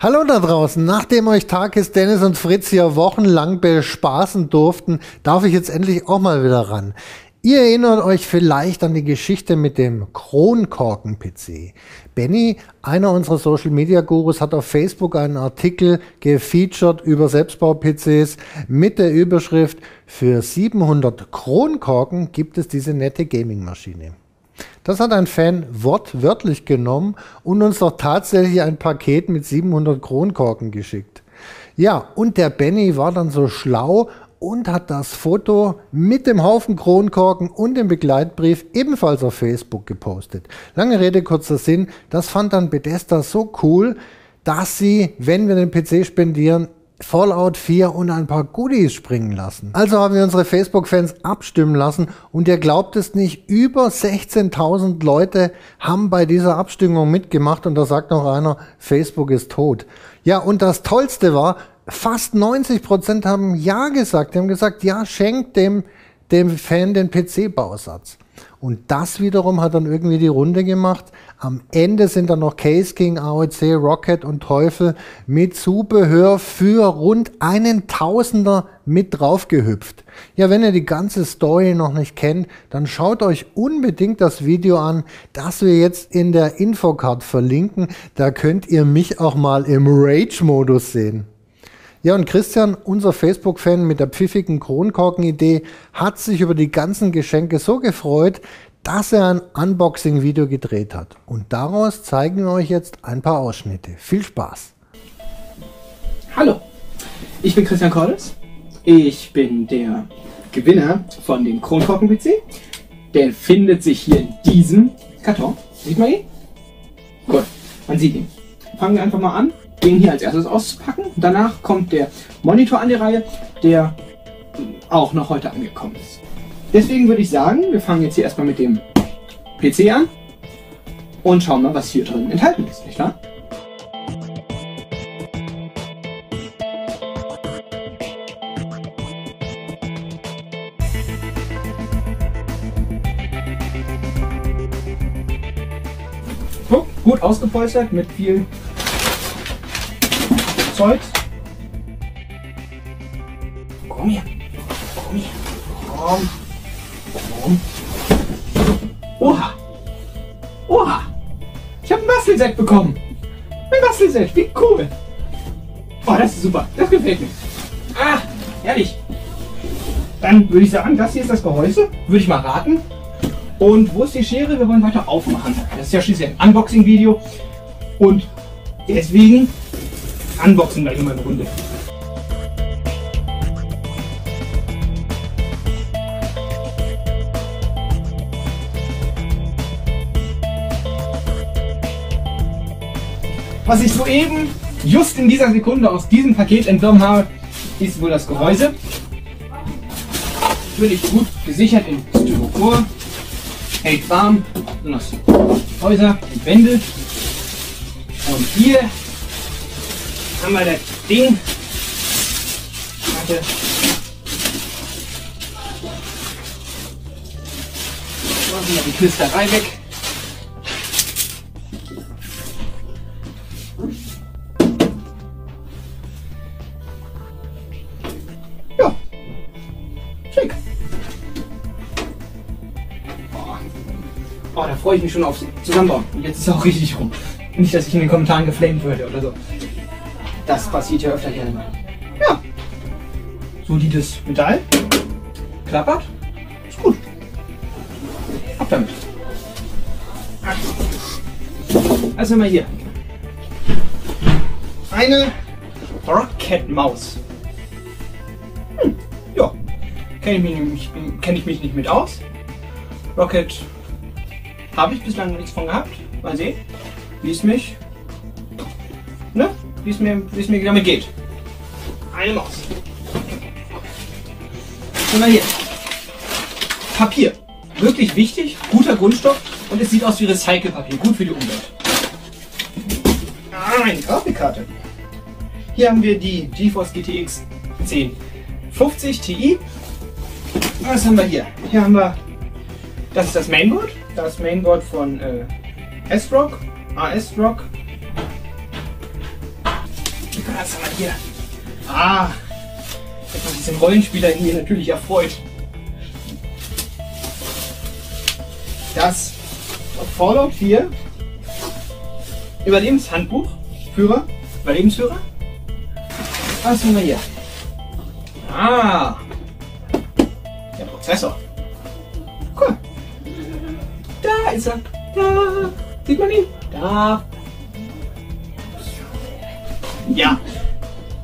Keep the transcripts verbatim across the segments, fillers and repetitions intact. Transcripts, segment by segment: Hallo da draußen, nachdem euch Takis, Dennis und Fritz hier wochenlang bespaßen durften, darf ich jetzt endlich auch mal wieder ran. Ihr erinnert euch vielleicht an die Geschichte mit dem Kronkorken-P C. Benny, einer unserer Social-Media-Gurus, hat auf Facebook einen Artikel gefeatured über Selbstbau-P Cs mit der Überschrift "Für siebenhundert Kronkorken gibt es diese nette Gaming-Maschine". Das hat ein Fan wortwörtlich genommen und uns doch tatsächlich ein Paket mit siebenhundert Kronkorken geschickt. Ja, und der Benny war dann so schlau und hat das Foto mit dem Haufen Kronkorken und dem Begleitbrief ebenfalls auf Facebook gepostet. Lange Rede, kurzer Sinn, das fand dann Bethesda so cool, dass sie, wenn wir den P C spendieren, Fallout vier und ein paar Goodies springen lassen. Also haben wir unsere Facebook-Fans abstimmen lassen und ihr glaubt es nicht, über sechzehntausend Leute haben bei dieser Abstimmung mitgemacht und da sagt noch einer, Facebook ist tot. Ja, und das Tollste war, fast neunzig Prozent haben Ja gesagt. Die haben gesagt, ja, schenkt dem, dem Fan den P C-Bausatz. Und das wiederum hat dann irgendwie die Runde gemacht. Am Ende sind dann noch Caseking, A O C, Rocket und Teufel mit Zubehör für rund einen Tausender mit draufgehüpft. Ja, wenn ihr die ganze Story noch nicht kennt, dann schaut euch unbedingt das Video an, das wir jetzt in der Infocard verlinken. Da könnt ihr mich auch mal im Rage-Modus sehen. Ja, und Christian, unser Facebook-Fan mit der pfiffigen Kronkorken-Idee, hat sich über die ganzen Geschenke so gefreut, dass er ein Unboxing-Video gedreht hat. Und daraus zeigen wir euch jetzt ein paar Ausschnitte. Viel Spaß! Hallo, ich bin Christian Kordes. Ich bin der Gewinner von dem Kronkorken-P C. Der findet sich hier in diesem Karton. Sieht man ihn? Gut, man sieht ihn. Fangen wir einfach mal an, den hier als erstes auszupacken. Danach kommt der Monitor an die Reihe, der auch noch heute angekommen ist. Deswegen würde ich sagen, wir fangen jetzt hier erstmal mit dem P C an und schauen mal, was hier drin enthalten ist, nicht wahr? So, gut ausgepolstert mit viel Zeug. Komm hier, komm hier, komm, komm. Oha, oha, ich habe ein Bastelset bekommen. Ein Bastelset, wie cool. Oh, das ist super, das gefällt mir. Ah, ehrlich. Dann würde ich sagen, das hier ist das Gehäuse, würde ich mal raten. Und wo ist die Schere? Wir wollen weiter aufmachen. Das ist ja schließlich ein Unboxing-Video und deswegen unboxen gleich mal eine Runde. Was ich soeben, just in dieser Sekunde, aus diesem Paket entnommen habe, ist wohl das Gehäuse. Natürlich gut gesichert in Styropor, hält warm, und das Gehäuse entwendet. Und hier haben wir das Ding. Warte. Machen wir die Knisterei weg. Ja. Schick. Oh, da freue ich mich schon aufs Zusammenbauen. Und jetzt ist es auch richtig rum. Nicht, dass ich in den Kommentaren geflamed würde oder so. Das passiert ja öfter gerne mal. Ja. Solides Metall. Klappert. Ist gut. Ab damit. Also mal hier. Eine Rocket-Maus. Hm, ja. Kenne ich, kenn ich mich nicht mit aus. Rocket habe ich bislang nichts von gehabt. Mal sehen, wie es mich... Ne? Wie es mir, wie es mir damit geht. Eine Maus. Und dann hier. Papier. Wirklich wichtig, guter Grundstoff und es sieht aus wie Recyclepapier. Gut für die Umwelt. Ah, eine Grafikkarte. Hier haben wir die GeForce G T X zehn fünfzig Ti. Was haben wir hier? Hier haben wir, das ist das Mainboard. Das Mainboard von äh, ASRock. ASRock. kannst du mal hier. Ah, dass man diesen Rollenspieler hier natürlich erfreut. Das Fallout vier Überlebenshandbuch, Führer, Überlebensführer. Was haben wir hier? Ah, der Prozessor. Cool. Da ist er. Da. Sieht man ihn? Da. Ja.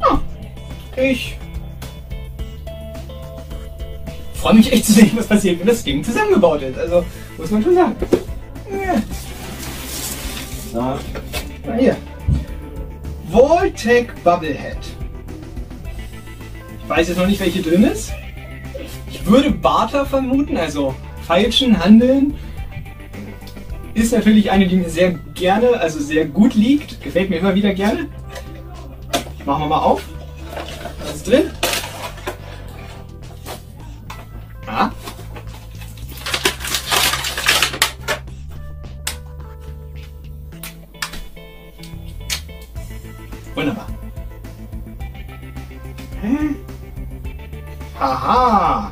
Ah, ich freue mich echt zu sehen, was passiert, wenn das Ding zusammengebaut ist. Also, muss man schon sagen. Ja. So. Na hier. Vault-Tec Bubblehead. Ich weiß jetzt noch nicht, welche drin ist. Ich würde Barter vermuten, also feilschen, handeln. Ist natürlich eine, die mir sehr gerne, also sehr gut liegt. Gefällt mir immer wieder gerne. Machen wir mal auf. Was ist drin? Ah. Wunderbar. Hm. Aha.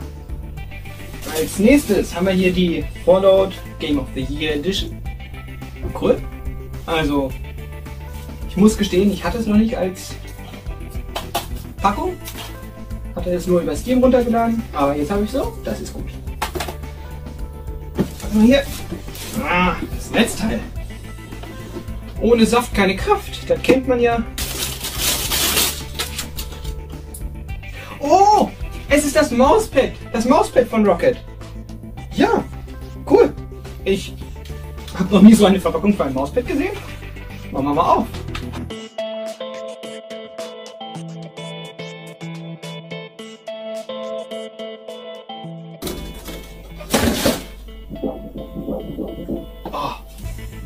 Als nächstes haben wir hier die Fallout Game of the Year Edition. Cool. Also, ich muss gestehen, ich hatte es noch nicht als Packung. Hatte es nur über Steam runtergeladen, aber jetzt habe ich so, das ist gut. Was haben wir hier? Ah, das Netzteil. Ohne Saft keine Kraft, das kennt man ja. Oh, es ist das Mauspad, das Mauspad von Rocket. Ja, cool. Ich habe noch nie so eine Verpackung für ein Mauspad gesehen. Machen wir mal auf.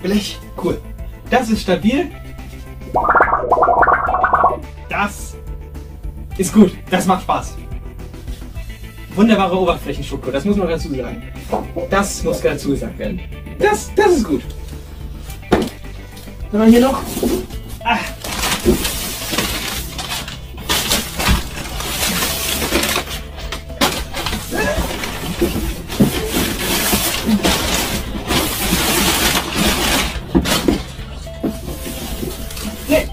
Blech, cool. Das ist stabil. Das ist gut. Das macht Spaß. Wunderbare Oberflächenstruktur, das muss man dazu sagen. Das muss dazu gesagt werden. Das, das ist gut. Dann haben wir hier noch. Ah.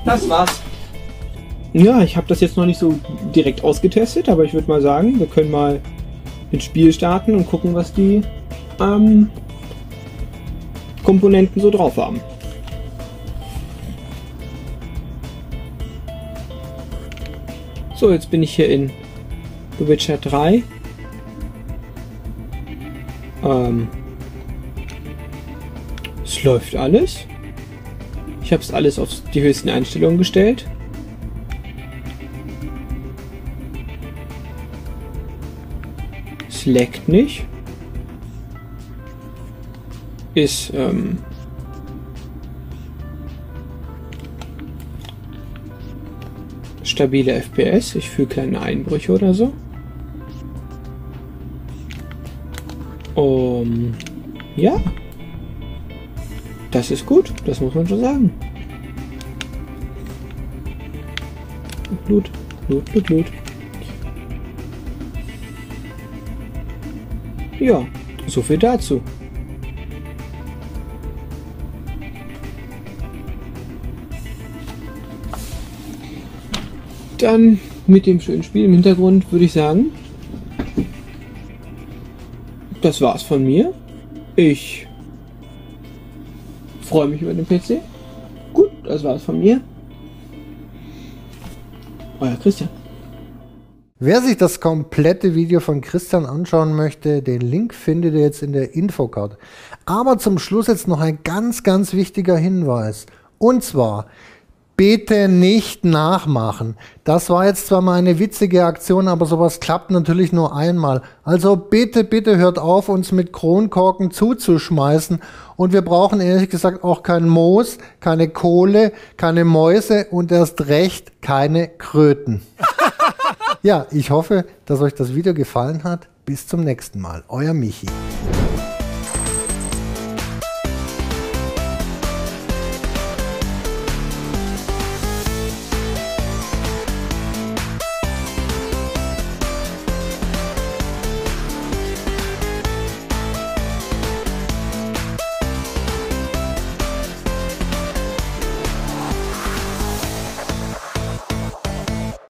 Das war's. Ja, ich habe das jetzt noch nicht so direkt ausgetestet, aber ich würde mal sagen, wir können mal ins Spiel starten und gucken, was die ähm, Komponenten so drauf haben. So, jetzt bin ich hier in The Witcher drei. Ähm, es läuft alles. Ich habe es alles auf die höchsten Einstellungen gestellt. Es laggt nicht. Ist ähm, stabile F P S. Ich fühle kleine Einbrüche oder so. Um, ja. Das ist gut, das muss man schon sagen. Blut, Blut, Blut, Blut. Ja, so viel dazu. Dann mit dem schönen Spiel im Hintergrund würde ich sagen, das war's von mir. Ich freue mich über den P C. Gut, das war's von mir. Euer Christian. Wer sich das komplette Video von Christian anschauen möchte, den Link findet ihr jetzt in der Infokarte. Aber zum Schluss jetzt noch ein ganz, ganz wichtiger Hinweis. Und zwar, bitte nicht nachmachen. Das war jetzt zwar mal eine witzige Aktion, aber sowas klappt natürlich nur einmal. Also bitte, bitte hört auf, uns mit Kronkorken zuzuschmeißen. Und wir brauchen ehrlich gesagt auch kein Moos, keine Kohle, keine Mäuse und erst recht keine Kröten. Ja, ich hoffe, dass euch das Video gefallen hat. Bis zum nächsten Mal. Euer Michi.